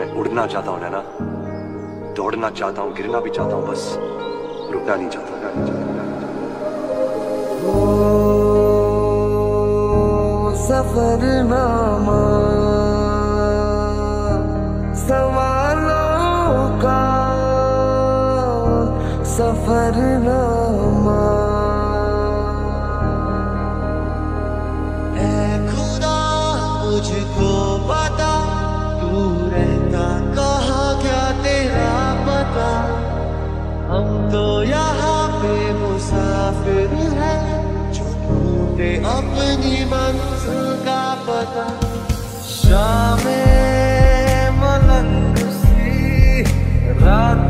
मैं उड़ना चाहता हूँ, नैना, दौड़ना चाहता हूँ, गिरना भी चाहता हूँ, बस रुकना नहीं चाहता। सफरनामा सवालों का सफरनामा, ऐ खुदा मुझको पता तू रहता कहाँ, क्या तेरा पता। हम तो यहाँ पे मुसाफिर है जो ढूंढे अपनी मंजिल का पता। शामे मलंग सी रात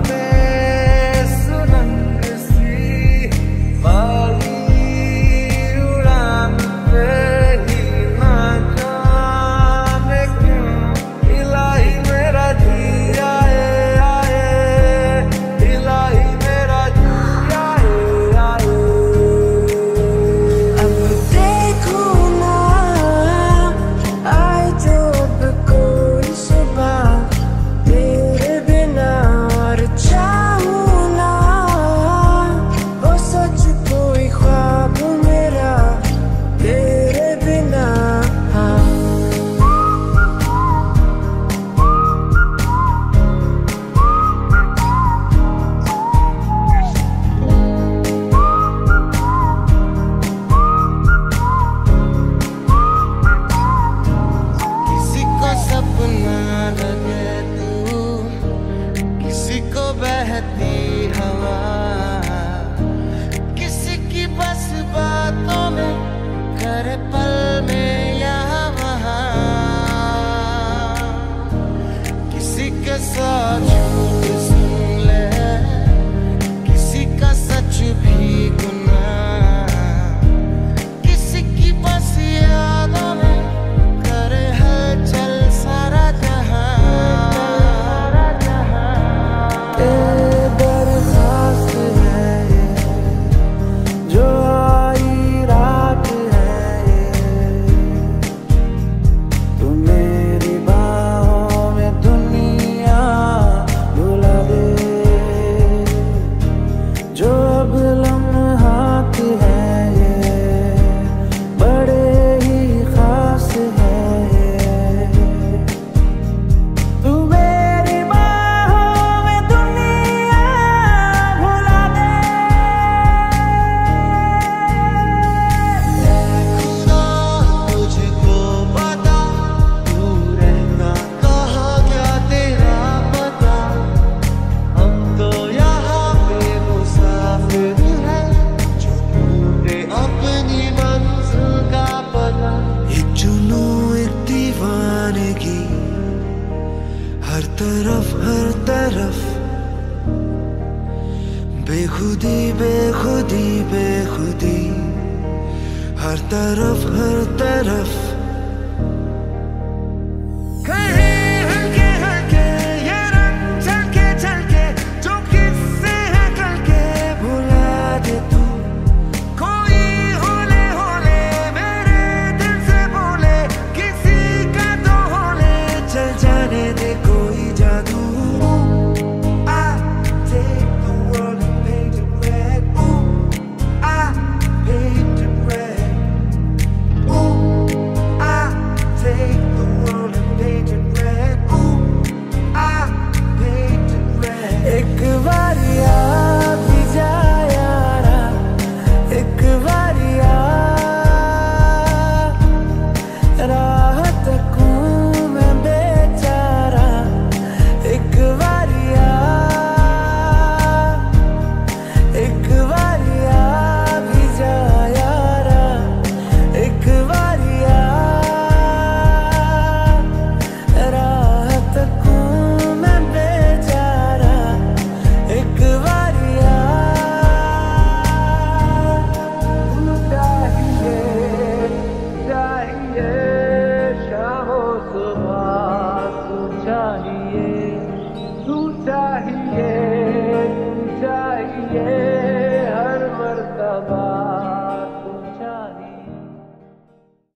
बेखुदी, हर तरफ